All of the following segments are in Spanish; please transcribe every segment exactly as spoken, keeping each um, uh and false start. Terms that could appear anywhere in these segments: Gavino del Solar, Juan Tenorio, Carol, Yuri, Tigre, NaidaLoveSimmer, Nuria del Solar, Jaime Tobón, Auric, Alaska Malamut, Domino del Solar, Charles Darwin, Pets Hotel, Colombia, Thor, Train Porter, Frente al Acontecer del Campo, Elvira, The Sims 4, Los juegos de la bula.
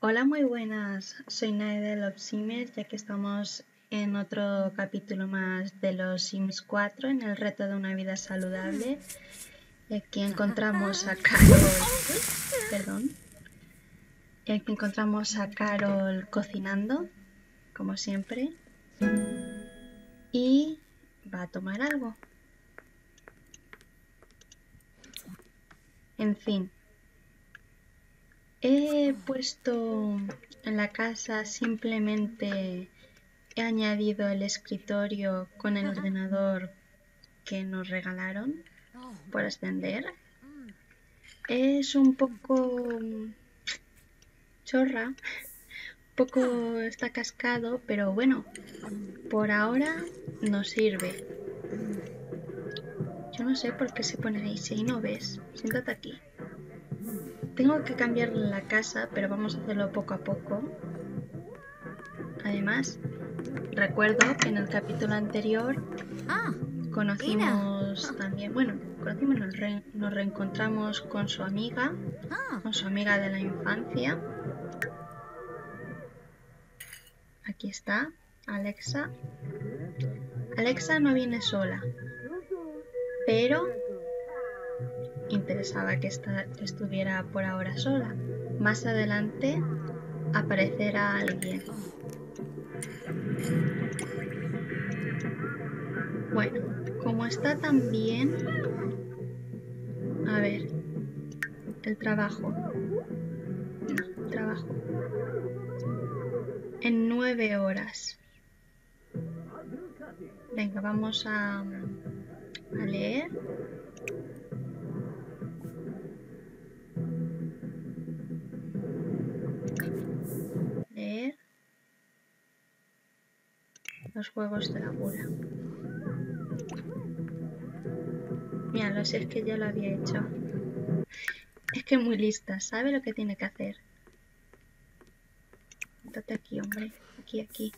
Hola, muy buenas, soy NaidaLoveSimmer, ya que estamos en otro capítulo más de los Sims cuatro, en el reto de una vida saludable. Y aquí encontramos a Carol, perdón, y aquí encontramos a Carol cocinando, como siempre, y va a tomar algo. En fin, he puesto en la casa, simplemente he añadido el escritorio con el ordenador que nos regalaron por ascender. Es un poco chorra, un poco está cascado, pero bueno, por ahora nos sirve. Yo no sé por qué se pone ahí, si ahí no ves, siéntate aquí. Tengo que cambiar la casa, pero vamos a hacerlo poco a poco. Además, recuerdo que en el capítulo anterior conocimos también, bueno, conocimos, nos, re, nos reencontramos con su amiga, con su amiga de la infancia. Aquí está, Alexa. Alexa no viene sola, pero interesaba que, esta, que estuviera por ahora sola. Más adelante aparecerá alguien. Bueno, como está tan bien... A ver, el trabajo. No, el trabajo. En nueve horas. Venga, vamos a... a leer. Leer. Los juegos de la bula. Mira, lo sé, es que ya lo había hecho. Es que muy lista, sabe lo que tiene que hacer. Date aquí, hombre. Aquí, aquí.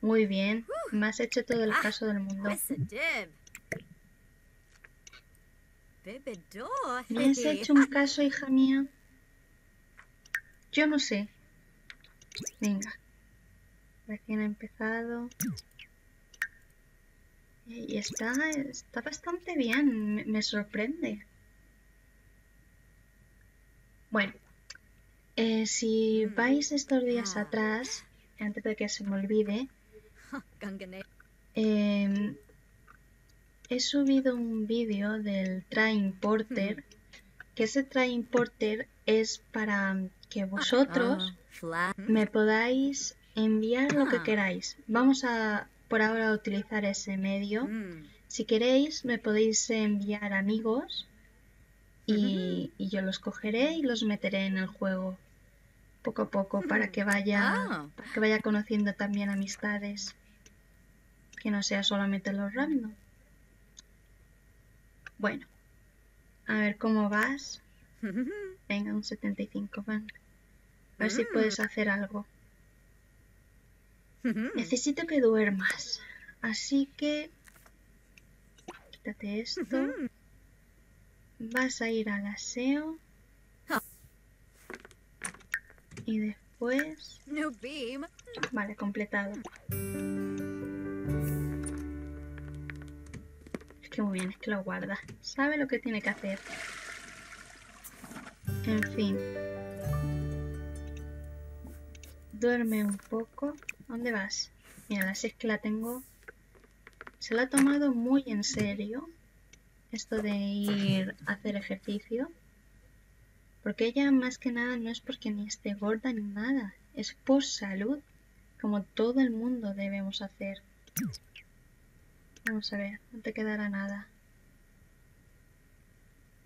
Muy bien, me has hecho todo el caso del mundo. ¿Me has hecho un caso, hija mía? Yo no sé. Venga. Recién ha empezado. Y está, está bastante bien, me, me sorprende. Bueno, eh, si vais estos días atrás, antes de que se me olvide... Eh, he subido un vídeo del Train Porter, que ese Train Porter es para que vosotros me podáis enviar lo que queráis. Vamos a por ahora utilizar ese medio. Si queréis me podéis enviar amigos y, y yo los cogeré y los meteré en el juego. Poco a poco, para que vaya, para que vaya conociendo también amistades. Que no sea solamente los random. Bueno. A ver cómo vas. Venga, un setenta y cinco, van. A ver si puedes hacer algo. Necesito que duermas. Así que... quítate esto. Vas a ir al aseo. Y después... Vale, completado. Que muy bien, es que lo guarda. Sabe lo que tiene que hacer. En fin. Duerme un poco. ¿Dónde vas? Mira, así es que la tengo... Se la ha tomado muy en serio esto de ir a hacer ejercicio. Porque ella, más que nada, no es porque ni esté gorda ni nada. Es por salud. Como todo el mundo debemos hacer. Vamos a ver, no te quedará nada.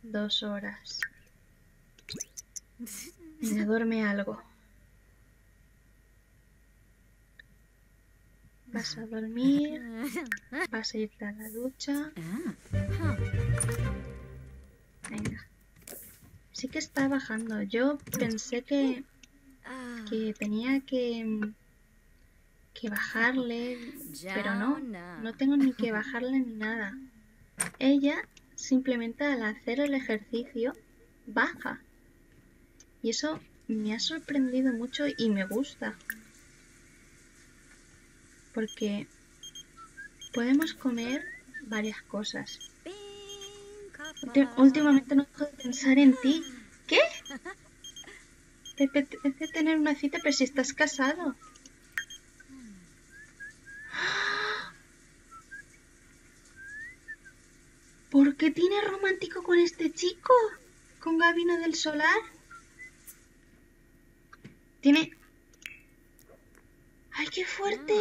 Dos horas. Mira, duerme algo. Vas a dormir. Vas a irte a la ducha. Venga. Sí que está bajando. Yo pensé que, que tenía que... que bajarle, pero no, no tengo ni que bajarle ni nada. Ella simplemente al hacer el ejercicio baja. Y eso me ha sorprendido mucho y me gusta. Porque podemos comer varias cosas. Últimamente no dejo de pensar en ti. ¿Qué? Te apetece tener una cita, pero si estás casado. ¿Por qué tiene romántico con este chico? ¿Con Gavino del Solar? Tiene... ¡Ay, qué fuerte!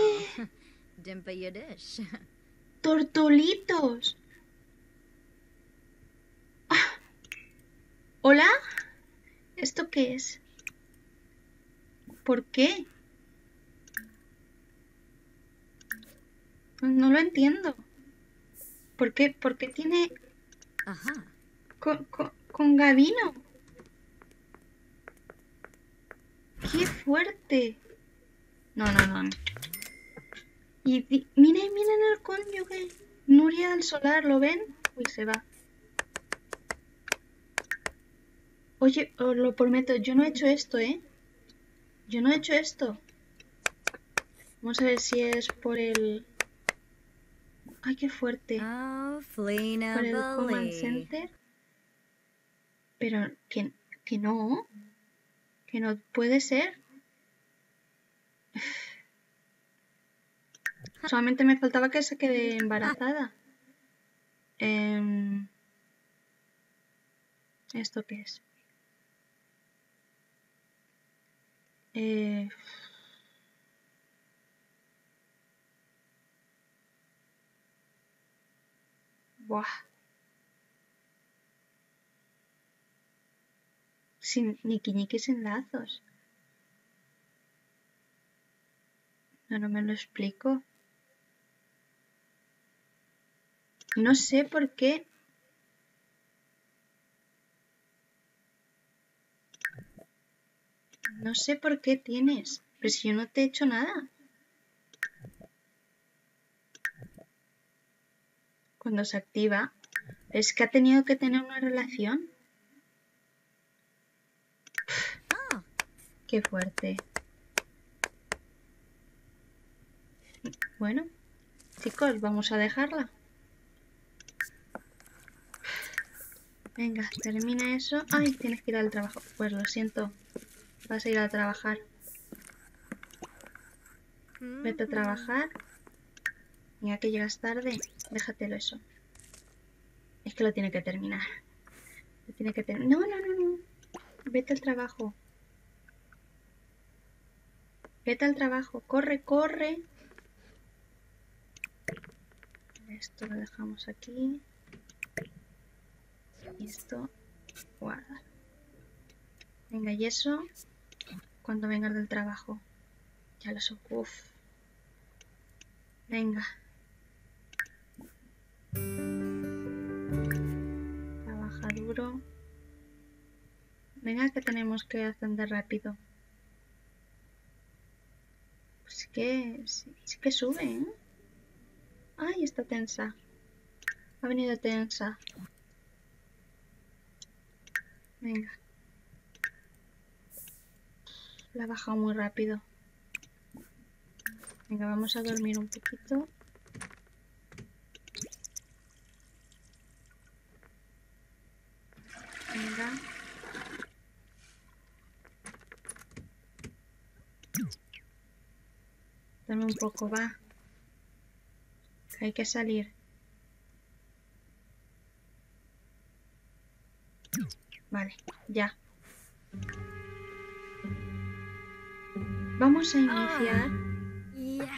¡Tortolitos! ¡Ah! ¿Hola? ¿Esto qué es? ¿Por qué? No lo entiendo. ¿Por qué? ¿Por qué tiene... Ajá. Con, con, con Gavino? ¡Qué fuerte! No, no, no. Y di... miren, miren el cónyuge. Nuria del Solar, ¿lo ven? Uy, se va. Oye, os lo prometo, yo no he hecho esto, ¿eh? Yo no he hecho esto. Vamos a ver si es por el... ¡Ay, qué fuerte! Oh, por el Command Center. Pero que, que no. Que no puede ser. Solamente me faltaba que se quede embarazada. Eh, ¿Esto qué es? Eh... Buah. Sin niquiñiqui, sin lazos. No, no me lo explico. No sé por qué. No sé por qué tienes. Pero si yo no te he hecho nada. Cuando se activa, es que ha tenido que tener una relación. Pff, qué fuerte. Bueno, chicos, vamos a dejarla. Venga, termina eso. Ay, tienes que ir al trabajo. Pues lo siento, vas a ir a trabajar. Vete a trabajar. Mira que llegas tarde, déjatelo eso. Es que lo tiene que terminar. Lo tiene que terminar. No, no, no, no. Vete al trabajo. Vete al trabajo. Corre, corre. Esto lo dejamos aquí. Y esto, guarda. Venga, y eso. Cuando vengas del trabajo. Ya lo so. Uf. Venga. Trabaja duro. Venga, que tenemos que ascender rápido. Pues que sí, sí que sube, ¿eh? Ay, está tensa. Ha venido tensa. Venga. La ha bajado muy rápido. Venga, vamos a dormir un poquito. Venga. Dame un poco, va. Hay que salir. Vale, ya. Vamos a iniciar.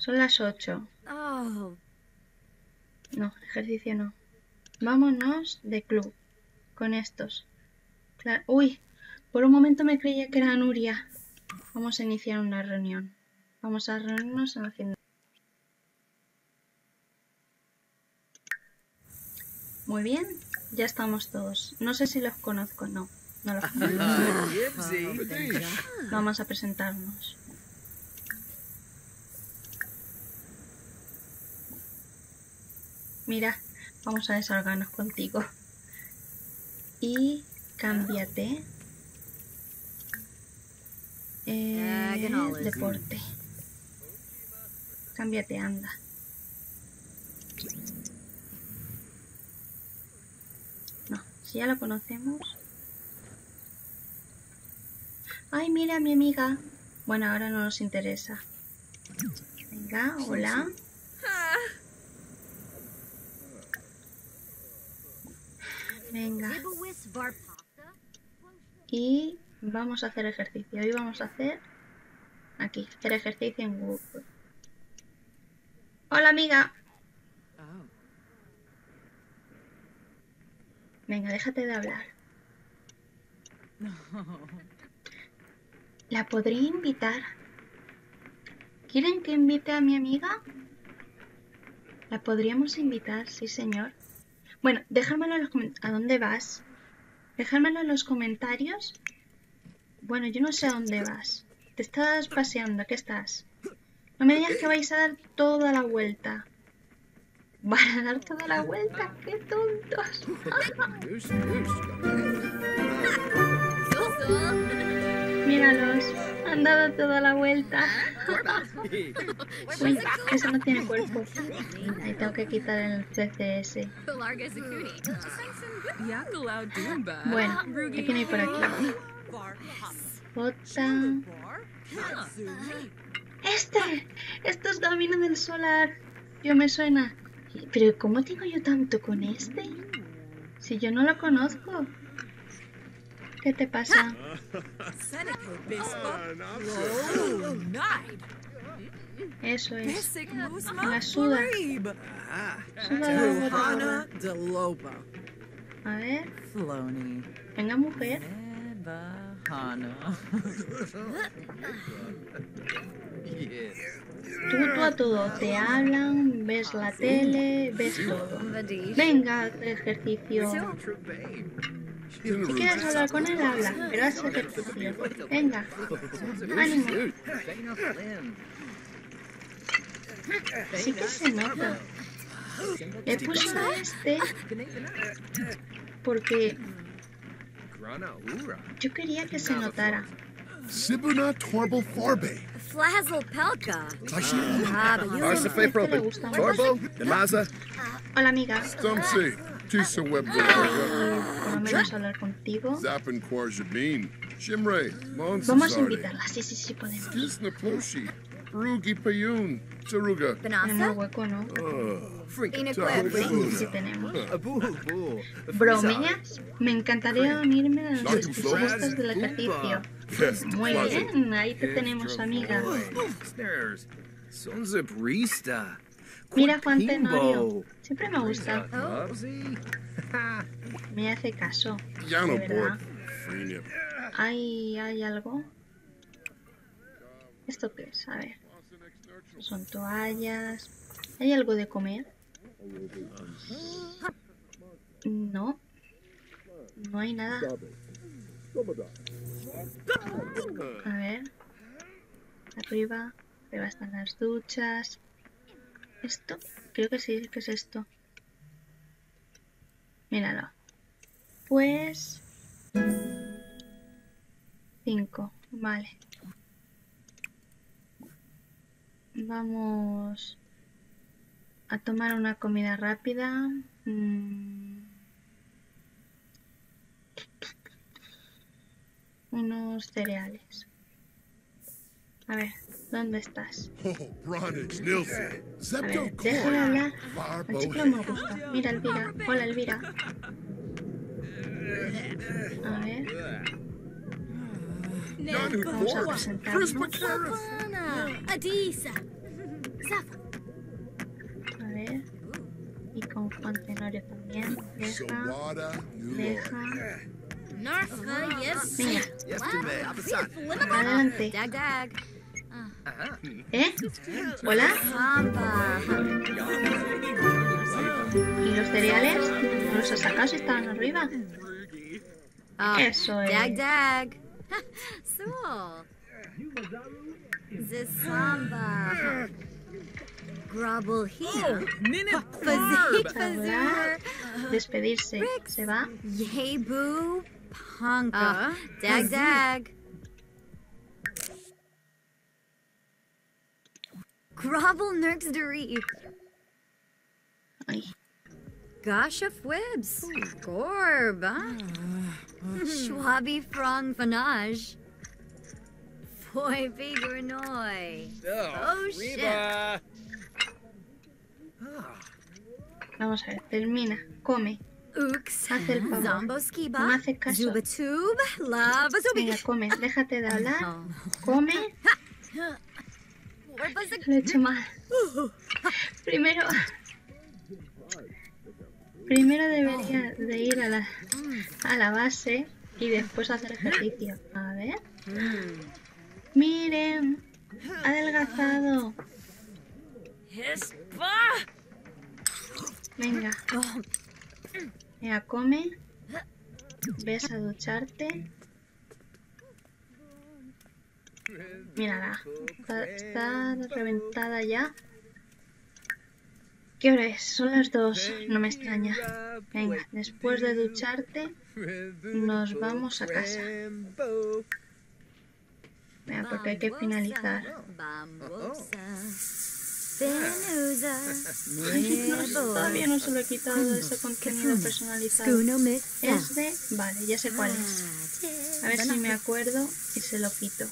Son las ocho. No, ejercicio no. Vámonos de club. Con estos. Claro. Uy, por un momento me creía que era Nuria. Vamos a iniciar una reunión. Vamos a reunirnos en la tienda. Muy bien, ya estamos todos. No sé si los conozco, no. No los conozco. Vamos a presentarnos. mira, vamos a desahogarnos contigo. Y cámbiate. Eh, deporte. Cámbiate, anda. No, si ya lo conocemos. Ay, mira, mi amiga. Bueno, ahora no nos interesa. Venga, hola. Venga. Y vamos a hacer ejercicio. Hoy vamos a hacer... Aquí, hacer ejercicio en grupo. Hola, amiga. Venga, déjate de hablar. ¿La podría invitar? ¿Quieren que invite a mi amiga? ¿La podríamos invitar? Sí, señor. Bueno, dejármelo en los comentarios. ¿A dónde vas? Dejármelo en los comentarios. Bueno, yo no sé a dónde vas. Te estás paseando. ¿Qué estás? No me digas que vais a dar toda la vuelta. ¿Van a dar toda la vuelta? ¡Qué tontos! Míralos, han dado toda la vuelta. Uy, eso no tiene cuerpo. Ahí tengo que quitar el C C S. Bueno, aquí no hay por aquí. Jota. ¡Este! ¡Esto es Domino del Solar! Yo me suena. Pero ¿cómo tengo yo tanto con este? Si yo no lo conozco. ¿Qué te pasa? Eso es. La suda. Suda la. A ver. Venga, mujer. Tú, tú a todo. Te hablan, ves la tele, ves todo. Venga, ejercicio. Si quieres hablar con él, habla. Pero haz ejercicio. Venga. Ánimo. Sí que se nota. He puesto a este porque yo quería que se notara. Hola, amiga. Vamos a hablar contigo. Vamos a invitarla, sí, sí, sí podemos. Tenemos hueco, ¿no? Sí, tenemos. Bromeñas, me encantaría unirme a los especialistas del ejercicio. Muy bien, ahí te tenemos, amiga. Mira, Juan Tenorio. Siempre me ha gustado. Me hace caso. De verdad. ¿Hay, ¿Hay algo? ¿Esto qué es? A ver. Son toallas. ¿Hay algo de comer? No. No hay nada. A ver. Arriba. Arriba están las duchas. ¿Esto? Creo que sí, que es esto. Míralo. Pues... cinco. Vale. Vamos a tomar una comida rápida. Mm. Unos cereales. A ver, ¿dónde estás? A ver, déjame hablar. El chico no me gusta. Mira, Elvira. Hola, Elvira. A ver. Vamos a presentarnos. A ver. Y con Juan Tenorio también. Deja. Deja. Mira. Adelante. ¿Eh? ¿Hola? ¿Y los cereales? ¿No los has sacado si estaban arriba? Eso es. Rubble here. Oh, despedirse. Ricks. Se va. Yay, boo. Ponka. Oh. Dag, dag. Grovel nerks deree. Gosh of webs. Gorb. Schwabi frong fanage. Foy bigger noy. Oh, shit. Vamos a ver, termina, come. Ux, hace el favor. No hace caso. Venga, come, déjate de hablar. Come. Lo he hecho mal. Primero. Primero debería de ir a la, a la base y después hacer ejercicio. A ver. Miren. Adelgazado. Venga. Venga, come. Ves a ducharte. Mírala. Está, está reventada ya. ¿Qué hora es? Son las dos. No me extraña. Venga, después de ducharte, nos vamos a casa. Venga, porque hay que finalizar. Ay, no, todavía no se lo he quitado de ese contenido personalizado. Es de... Vale, ya sé cuál es. A ver si me acuerdo y se lo quito.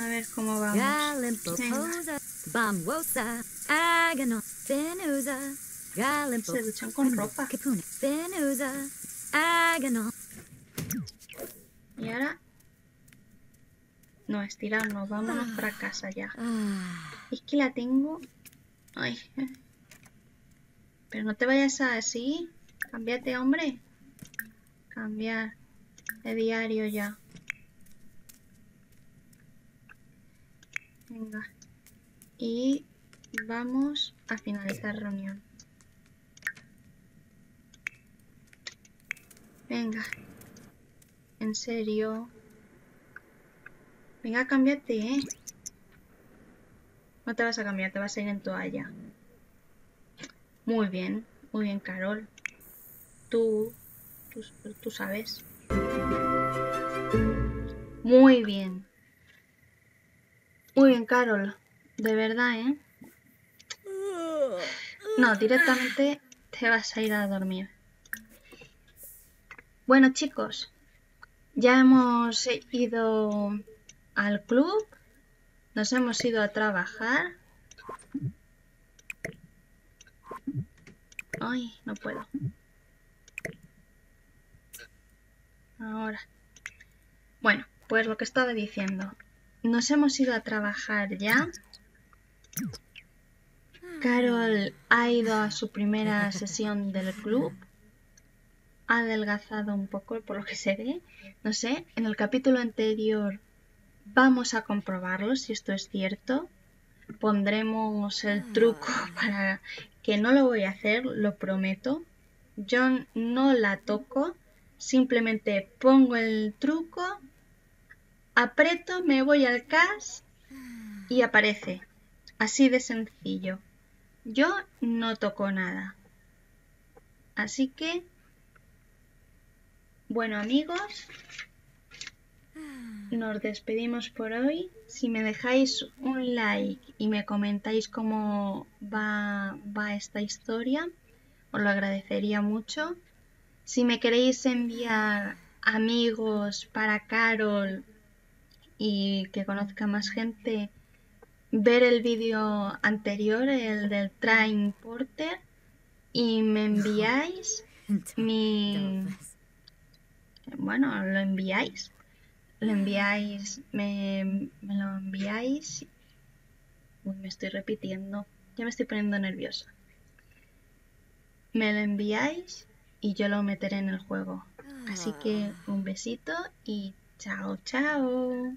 A ver cómo vamos. Venga. Se duchan con ropa. Y ahora... No, estirarnos. Vámonos para casa ya. Es que la tengo... Ay. Pero no te vayas así. Cámbiate, hombre. Cambiar de diario ya. Venga. Y vamos a finalizar reunión. Venga. En serio. Venga, cámbiate, ¿eh? No te vas a cambiar, te vas a ir en toalla. Muy bien, muy bien, Carol. Tú, tú, tú sabes. Muy bien. Muy bien, Carol. De verdad, ¿eh? No, directamente te vas a ir a dormir. Bueno, chicos. Ya hemos ido al club. Nos hemos ido a trabajar. Ay, no puedo. Ahora. Bueno, pues lo que estaba diciendo. Nos hemos ido a trabajar ya. Carol ha ido a su primera sesión del club. Ha adelgazado un poco, por lo que se ve. No sé, en el capítulo anterior vamos a comprobarlo, si esto es cierto. Pondremos el truco para... Que no lo voy a hacer, lo prometo. Yo no la toco. Simplemente pongo el truco, aprieto, me voy al cas y aparece. Así de sencillo. Yo no toco nada. Así que... Bueno, amigos. Nos despedimos por hoy. Si me dejáis un like y me comentáis cómo va, va esta historia, os lo agradecería mucho. Si me queréis enviar amigos para Carol y que conozca más gente... Ver el vídeo anterior, el del Train Porter, y me enviáis mi... Bueno, lo enviáis. Lo enviáis, me, me lo enviáis... Uy, me estoy repitiendo. Ya me estoy poniendo nerviosa. Me lo enviáis y yo lo meteré en el juego. Así que un besito y chao, chao.